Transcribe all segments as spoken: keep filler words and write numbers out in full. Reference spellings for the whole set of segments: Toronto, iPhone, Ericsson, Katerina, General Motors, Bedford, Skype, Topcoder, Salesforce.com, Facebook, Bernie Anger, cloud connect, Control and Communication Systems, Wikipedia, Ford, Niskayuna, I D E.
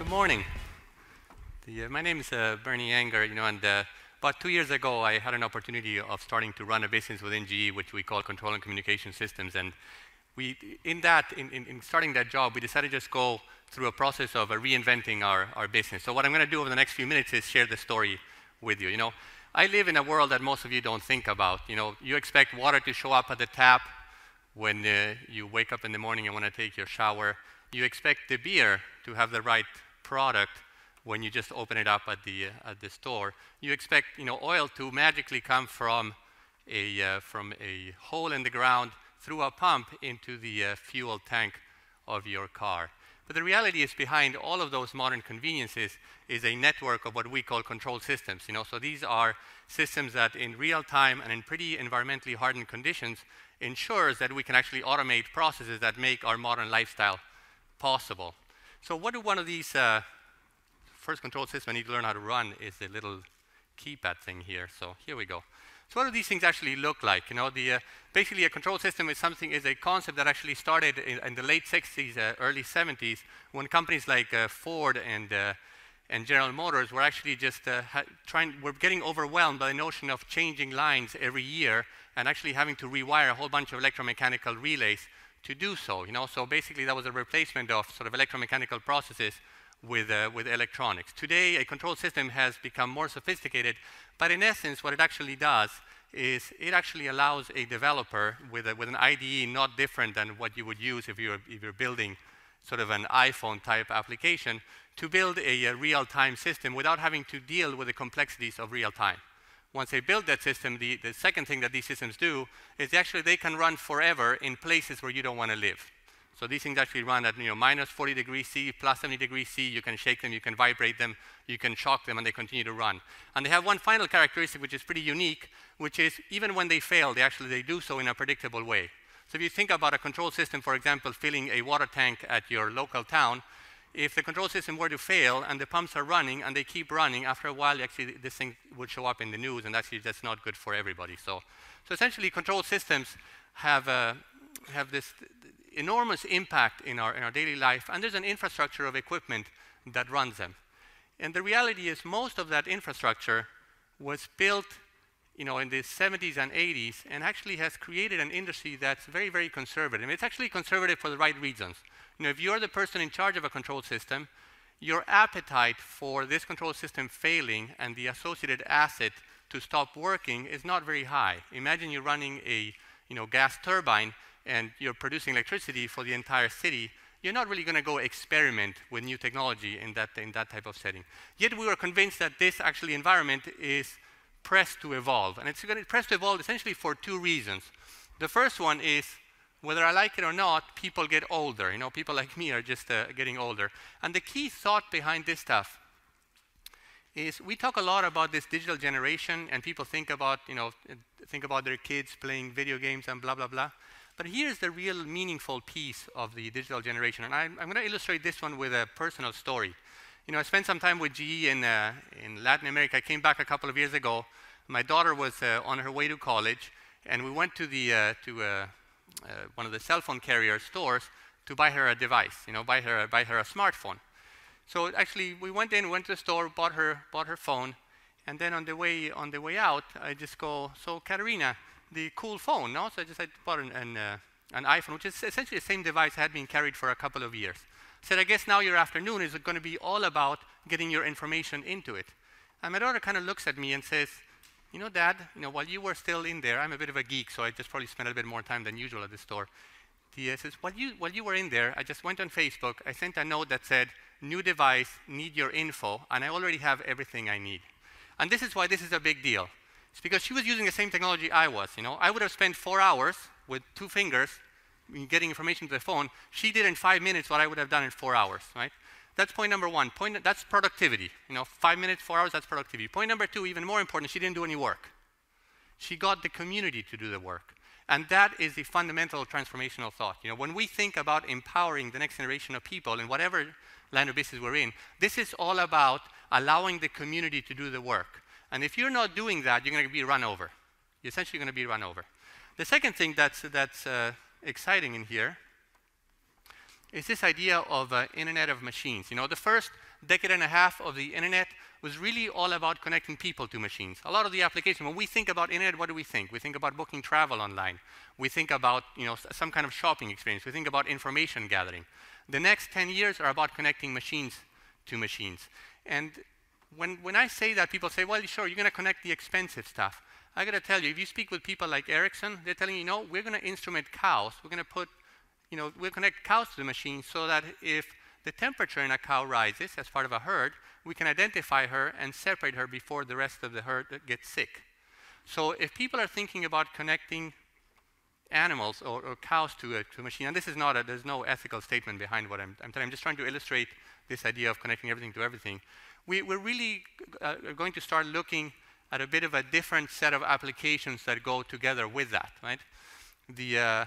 Good morning. The, uh, my name is uh, Bernie Anger, you know, and uh, about two years ago I had an opportunity of starting to run a business within G E, which we call Control and Communication Systems. And we, in that, in, in, in starting that job, we decided to just go through a process of uh, reinventing our, our business. So what I'm going to do over the next few minutes is share the story with you. You know, I live in a world that most of you don't think about. You know, you expect water to show up at the tap when uh, you wake up in the morning and want to take your shower. You expect the beer to have the right product when you just open it up at the uh, at the store. You expect, you know, oil to magically come from a uh, from a hole in the ground through a pump into the uh, fuel tank of your car. But the reality is, behind all of those modern conveniences is a network of what we call control systems. You know, so these are systems that, in real time and in pretty environmentally hardened conditions, ensures that we can actually automate processes that make our modern lifestyle possible. So, what do one of these uh, first control systems I need to learn how to run is the little keypad thing here. So here we go. So, what do these things actually look like? You know, the uh, basically a control system is something is a concept that actually started in, in the late sixties, uh, early seventies, when companies like uh, Ford and uh, and General Motors were actually just uh, trying. Were getting overwhelmed by the notion of changing lines every year and actually having to rewire a whole bunch of electromechanical relays to do so, you know. So basically, that was a replacement of sort of electromechanical processes with uh, with electronics. Today, a control system has become more sophisticated, but in essence, what it actually does is it actually allows a developer with a, with an I D E not different than what you would use if you're if you're building sort of an iPhone type application to build a, a real-time system without having to deal with the complexities of real time. Once they build that system, the, the second thing that these systems do is actually they can run forever in places where you don't want to live. So these things actually run at, you know, minus forty degrees C, plus seventy degrees C. You can shake them, you can vibrate them, you can shock them, and they continue to run. And they have one final characteristic which is pretty unique, which is even when they fail, they actually they do so in a predictable way. So if you think about a control system, for example, filling a water tank at your local town, if the control system were to fail and the pumps are running and they keep running, after a while, actually, this thing would show up in the news, and actually, that's not good for everybody. So, so essentially, control systems have uh, have this enormous impact in our in our daily life, and there's an infrastructure of equipment that runs them. And the reality is, most of that infrastructure was built, you know, in the seventies and eighties, and actually has created an industry that's very, very conservative. It's actually conservative for the right reasons. You know, if you're the person in charge of a control system, your appetite for this control system failing and the associated asset to stop working is not very high. Imagine you're running a, you know, gas turbine and you're producing electricity for the entire city. You're not really going to go experiment with new technology in that, in that type of setting. Yet we were convinced that this actually environment is pressed to evolve. And it's pressed to evolve essentially for two reasons. The first one is, whether I like it or not, people get older. You know, people like me are just uh, getting older. And the key thought behind this stuff is we talk a lot about this digital generation, and people think about, you know, think about their kids playing video games and blah, blah, blah. But here's the real meaningful piece of the digital generation. And I'm, I'm going to illustrate this one with a personal story. You know, I spent some time with G E in, uh, in Latin America. I came back a couple of years ago. My daughter was uh, on her way to college, and we went to the, uh, to, uh, Uh, one of the cell phone carrier stores to buy her a device, you know, buy her, buy her a smartphone. So actually, we went in, went to the store, bought her, bought her phone, and then on the way, on the way out, I just go, so Katerina, the cool phone, no? So I just I bought an an, uh, an iPhone, which is essentially the same device I had been carried for a couple of years. Said, I guess now your afternoon is going to be all about getting your information into it. And my daughter kind of looks at me and says, you know, Dad, you know, while you were still in there, I'm a bit of a geek, so I just probably spent a bit more time than usual at the store. He says, while you, while you were in there, I just went on Facebook, I sent a note that said, new device, need your info, and I already have everything I need. And this is why this is a big deal. It's because she was using the same technology I was, you know. I would have spent four hours with two fingers getting information to the phone. She did in five minutes what I would have done in four hours, right? That's point number one. Point, that's productivity. You know, five minutes, four hours, that's productivity. Point number two, even more important, she didn't do any work. She got the community to do the work. And that is the fundamental transformational thought. You know, when we think about empowering the next generation of people in whatever line of business we're in, this is all about allowing the community to do the work. And if you're not doing that, you're going to be run over. You're essentially going to be run over. The second thing that's, that's uh, exciting in here is this idea of uh, Internet of Machines. You know, the first decade and a half of the Internet was really all about connecting people to machines. A lot of the applications, when we think about Internet, what do we think? We think about booking travel online. We think about, you know, some kind of shopping experience. We think about information gathering. The next ten years are about connecting machines to machines. And when, when I say that, people say, well, sure, you're going to connect the expensive stuff. I got to tell you, if you speak with people like Ericsson, they're telling you, no, we're going to instrument cows. We're going to put, you know, we'll connect cows to the machine so that if the temperature in a cow rises as part of a herd, we can identify her and separate her before the rest of the herd gets sick. So if people are thinking about connecting animals or, or cows to a, to a machine, and this is not a, there's no ethical statement behind what I'm, I'm telling, I'm just trying to illustrate this idea of connecting everything to everything. We, we're really uh, going to start looking at a bit of a different set of applications that go together with that, right? The, uh,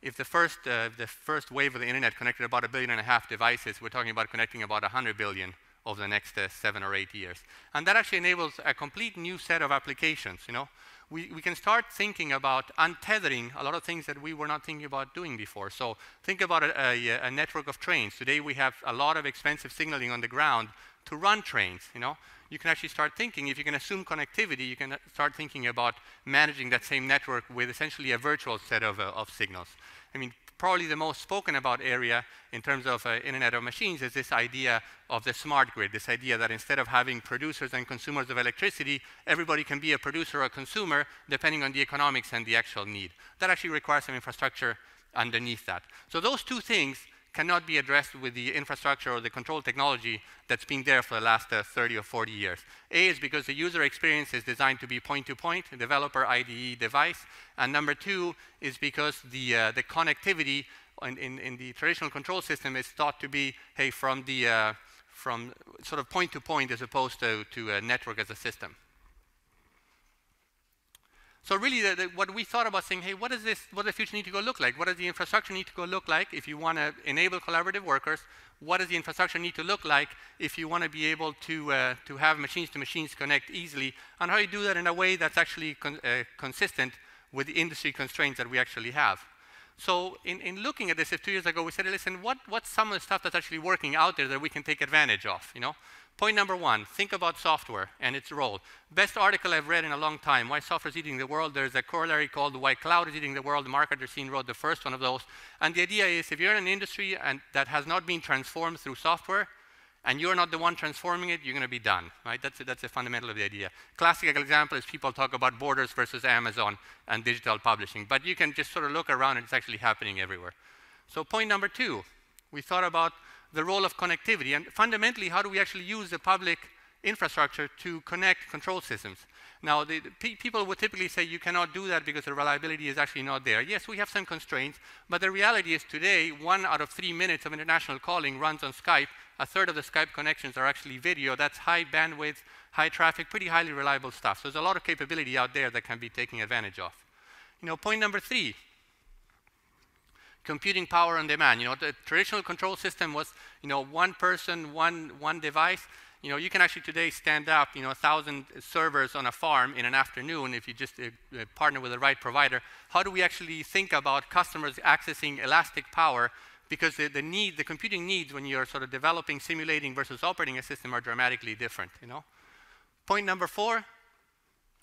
If the first, uh, the first wave of the Internet connected about a billion and a half devices, we're talking about connecting about one hundred billion over the next uh, seven or eight years. And that actually enables a complete new set of applications, you know. We, we can start thinking about untethering a lot of things that we were not thinking about doing before. So think about a, a, a network of trains. Today we have a lot of expensive signaling on the ground to run trains, you know. You can actually start thinking, if you can assume connectivity, you can start thinking about managing that same network with essentially a virtual set of, uh, of signals. I mean, probably the most spoken about area in terms of uh, Internet of Machines is this idea of the smart grid, this idea that instead of having producers and consumers of electricity, everybody can be a producer or a consumer depending on the economics and the actual need. That actually requires some infrastructure underneath that. So those two things cannot be addressed with the infrastructure or the control technology that's been there for the last uh, thirty or forty years. A is because the user experience is designed to be point-to-point, -point, developer, I D E, device. And number two is because the, uh, the connectivity in, in, in the traditional control system is thought to be, hey, from, the, uh, from sort of point-to-point -point as opposed to, to a network as a system. So really, the, the, what we thought about saying, hey, what does this, what does the future need to go look like? What does the infrastructure need to go look like if you want to enable collaborative workers? What does the infrastructure need to look like if you want to be able to, uh, to have machines to machines connect easily? And how you do that in a way that's actually con uh, consistent with the industry constraints that we actually have. So in, in looking at this, if two years ago, we said, listen, what, what's some of the stuff that's actually working out there that we can take advantage of, you know? Point number one, think about software and its role. Best article I've read in a long time, Why Software is Eating the World. There's a corollary called Why Cloud is Eating the World. Marketer Scene wrote the first one of those. And the idea is, if you're in an industry and that has not been transformed through software, and you're not the one transforming it, you're going to be done, right? That's, that's the fundamental of the idea. Classic example is people talk about Borders versus Amazon and digital publishing. But you can just sort of look around and it's actually happening everywhere. So point number two, we thought about the role of connectivity, and fundamentally, how do we actually use the public infrastructure to connect control systems? Now, the, the pe people would typically say you cannot do that because the reliability is actually not there. Yes, we have some constraints, but the reality is today, one out of three minutes of international calling runs on Skype. A third of the Skype connections are actually video. That's high bandwidth, high traffic, pretty highly reliable stuff. So there's a lot of capability out there that can be taken advantage of. You know, point number three, computing power on demand. You know, the traditional control system was, you know, one person, one, one device. You know, you can actually today stand up, you know, a thousand servers on a farm in an afternoon if you just uh, partner with the right provider. How do we actually think about customers accessing elastic power? Because the, the need, the computing needs when you're sort of developing, simulating versus operating a system are dramatically different, you know? Point number four,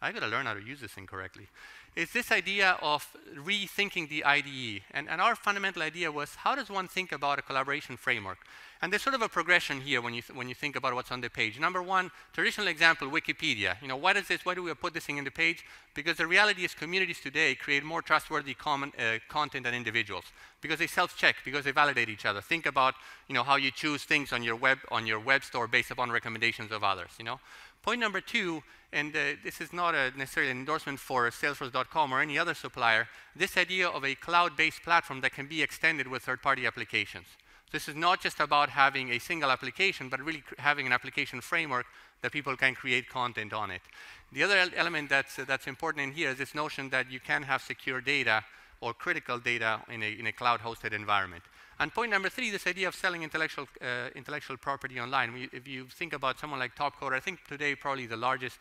I gotta learn how to use this thing correctly. It's this idea of rethinking the I D E. And, and our fundamental idea was, how does one think about a collaboration framework? And there's sort of a progression here when you, th when you think about what's on the page. Number one, traditional example, Wikipedia. You know, why does this, why do we put this thing in the page? Because the reality is communities today create more trustworthy common, uh, content than individuals. Because they self-check, because they validate each other. Think about, you know, how you choose things on your web, on your web store based upon recommendations of others, you know? Point number two, and uh, this is not a necessarily an endorsement for Salesforce dot com or any other supplier, this idea of a cloud-based platform that can be extended with third-party applications. This is not just about having a single application, but really having an application framework that people can create content on it. The other element that's, uh, that's important in here is this notion that you can have secure data or critical data in a, in a cloud-hosted environment. And point number three, this idea of selling intellectual, uh, intellectual property online. We, if you think about someone like Topcoder, I think today probably the largest,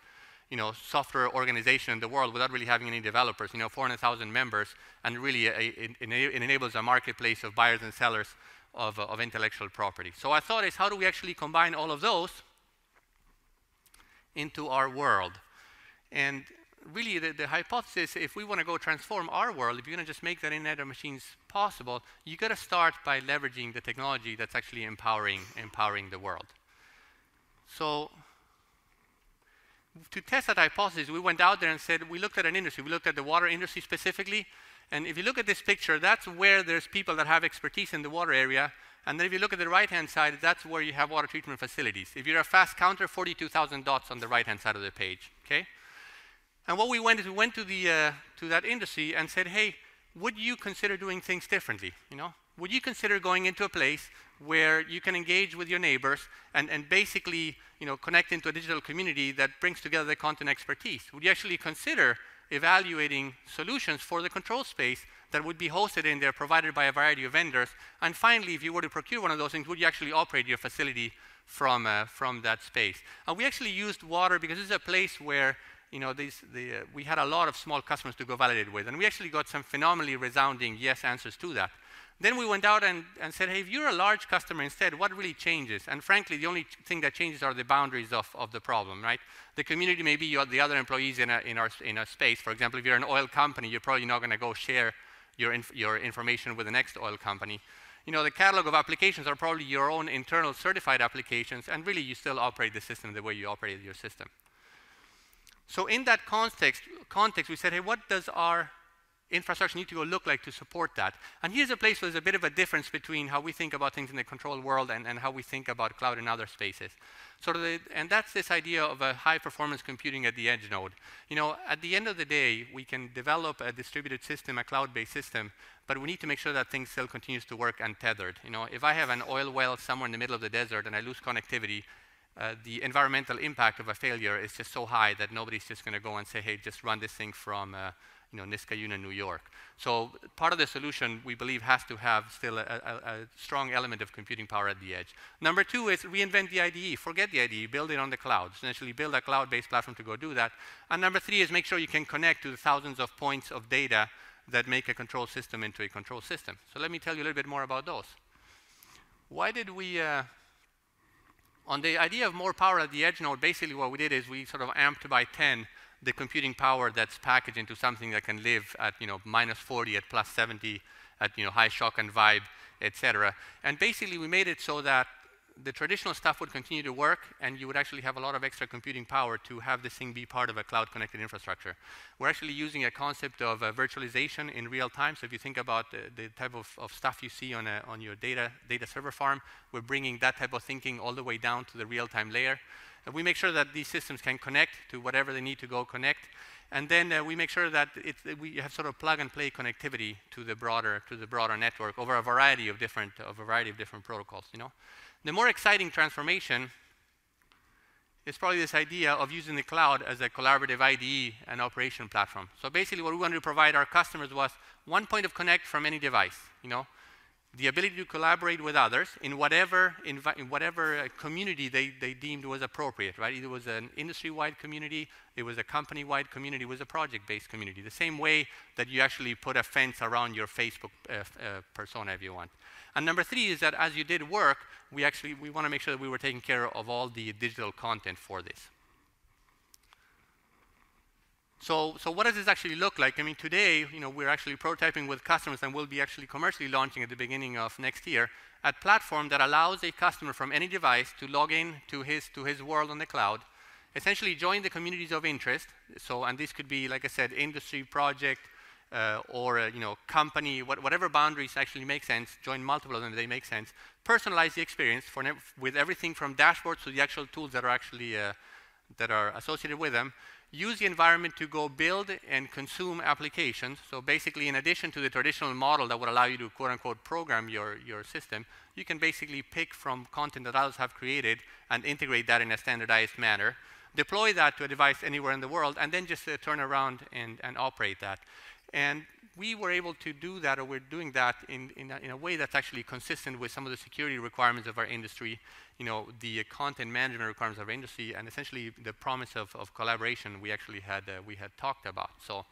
you know, software organization in the world without really having any developers, you know, four hundred thousand members, and really a, a, it, it enables a marketplace of buyers and sellers of, uh, of intellectual property. So our thought is, how do we actually combine all of those into our world? And really, the, the hypothesis, if we want to go transform our world, if you want to just make that Internet of Machines possible, you got to start by leveraging the technology that's actually empowering, empowering the world. So to test that hypothesis, we went out there and said, we looked at an industry. We looked at the water industry specifically. And if you look at this picture, that's where there's people that have expertise in the water area. And then if you look at the right-hand side, that's where you have water treatment facilities. If you're a fast counter, forty-two thousand dots on the right-hand side of the page. Okay? And what we went is we went to, the, uh, to that industry and said, hey, would you consider doing things differently? You know? Would you consider going into a place where you can engage with your neighbors and, and basically you know, connect into a digital community that brings together the content expertise? Would you actually consider evaluating solutions for the control space that would be hosted in there, provided by a variety of vendors? And finally, if you were to procure one of those things, would you actually operate your facility from, uh, from that space? And we actually used water because this is a place where you know, these, the, uh, we had a lot of small customers to go validate with, and we actually got some phenomenally resounding yes answers to that. Then we went out and, and said, hey, if you're a large customer instead, what really changes? And frankly, the only thing that changes are the boundaries of, of the problem, right? The community may be the other employees in a, in, our, in a space. For example, if you're an oil company, you're probably not going to go share your, inf your information with the next oil company. You know, the catalog of applications are probably your own internal certified applications, and really you still operate the system the way you operated your system. So in that context, context, we said, hey, what does our infrastructure need to go look like to support that? And here's a place where there's a bit of a difference between how we think about things in the control world and, and how we think about cloud and other spaces. So the, and that's this idea of a high-performance computing at the edge node. You know, at the end of the day, we can develop a distributed system, a cloud-based system, but we need to make sure that thing still continues to work untethered. You know, if I have an oil well somewhere in the middle of the desert and I lose connectivity, Uh, the environmental impact of a failure is just so high that nobody's just going to go and say, hey, just run this thing from uh, you know, Niskayuna, New York. So part of the solution, we believe, has to have still a, a, a strong element of computing power at the edge. Number two is reinvent the I D E. Forget the I D E. Build it on the cloud. Essentially build a cloud-based platform to go do that. And number three is make sure you can connect to the thousands of points of data that make a control system into a control system. So let me tell you a little bit more about those. Why did we... Uh, On the idea of more power at the edge node, basically what we did is we sort of amped by ten the computing power that's packaged into something that can live at you know minus forty, at plus seventy, at you know high shock and vibe, et cetera. And basically we made it so that the traditional stuff would continue to work, and you would actually have a lot of extra computing power to have this thing be part of a cloud-connected infrastructure. We're actually using a concept of uh, virtualization in real time. So if you think about uh, the type of, of stuff you see on, a, on your data, data server farm, we're bringing that type of thinking all the way down to the real-time layer. And we make sure that these systems can connect to whatever they need to go connect. And then uh, we make sure that it, we have sort of plug-and-play connectivity to the broader to the broader network over a variety of different of a variety of different protocols. You know, the more exciting transformation is probably this idea of using the cloud as a collaborative I D E and operation platform. So basically, what we wanted to provide our customers was one point of connect from any device. You know, the ability to collaborate with others in whatever, in whatever uh, community they, they deemed was appropriate, right? It was an industry-wide community, it was a company-wide community, it was a project-based community, the same way that you actually put a fence around your Facebook uh, uh, persona if you want. And number three is that as you did work, we actually, we want to make sure that we were taking care of all the digital content for this. So, so what does this actually look like? I mean, today, you know, we're actually prototyping with customers and we'll be actually commercially launching at the beginning of next year a platform that allows a customer from any device to log in to his, to his world on the cloud, essentially join the communities of interest. So, and this could be, like I said, industry, project, uh, or, uh, you know, company, what, whatever boundaries actually make sense, join multiple of them, they make sense, personalize the experience for with everything from dashboards to the actual tools that are actually, uh, that are associated with them. Use the environment to go build and consume applications. So basically, in addition to the traditional model that would allow you to quote-unquote program your, your system, you can basically pick from content that others have created and integrate that in a standardized manner, deploy that to a device anywhere in the world, and then just uh, turn around and, and operate that. And we were able to do that, or we're doing that in, in, a, in a way that's actually consistent with some of the security requirements of our industry, you know, the uh, content management requirements of our industry, and essentially the promise of, of collaboration we actually had, uh, we had talked about. So,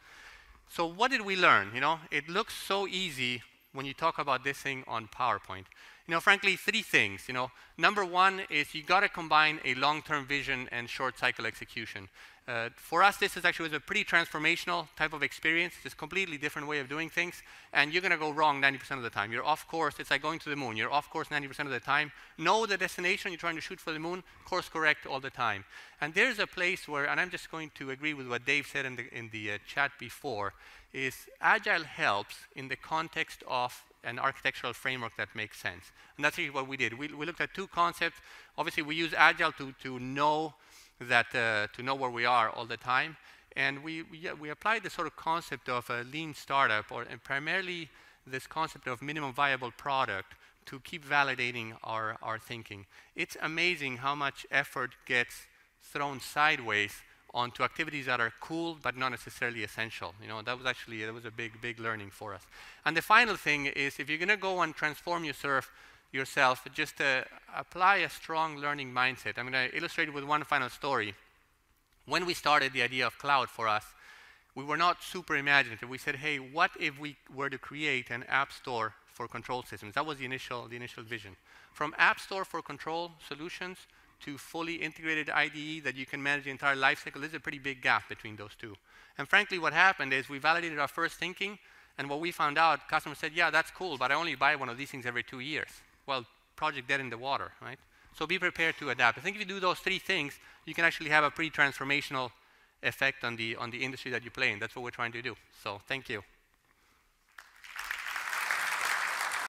so what did we learn? You know, it looks so easy when you talk about this thing on PowerPoint. you know, frankly, three things. You know, number one is you got to combine a long-term vision and short-cycle execution. Uh, for us, this is actually was a pretty transformational type of experience. It's a completely different way of doing things, and you're going to go wrong ninety percent of the time. You're off course. It's like going to the moon. You're off course ninety percent of the time. Know the destination. You're trying to shoot for the moon. Course correct all the time. And there's a place where, and I'm just going to agree with what Dave said in the, in the uh, chat before, is agile helps in the context of an architectural framework that makes sense. And that's really what we did. We, we looked at two concepts. Obviously, we use agile to, to know that uh, to know where we are all the time, and we we, uh, we applied the sort of concept of a lean startup, or and primarily this concept of minimum viable product, to keep validating our our thinking. It's amazing how much effort gets thrown sideways onto activities that are cool but not necessarily essential. You know, that was actually that was a big big learning for us. And the final thing is, if you're going to go and transform your surf. yourself, just uh, apply a strong learning mindset. I'm going to illustrate it with one final story. When we started the idea of cloud for us, we were not super imaginative. We said, hey, what if we were to create an app store for control systems? That was the initial, the initial vision. From app store for control solutions to fully integrated I D E that you can manage the entire lifecycle, there's a pretty big gap between those two. And frankly, what happened is we validated our first thinking, and what we found out, customers said, yeah, that's cool, but I only buy one of these things every two years. Well, project dead in the water, right? So be prepared to adapt. I think if you do those three things, you can actually have a pretty transformational effect on the on the industry that you play in. That's what we're trying to do. So thank you.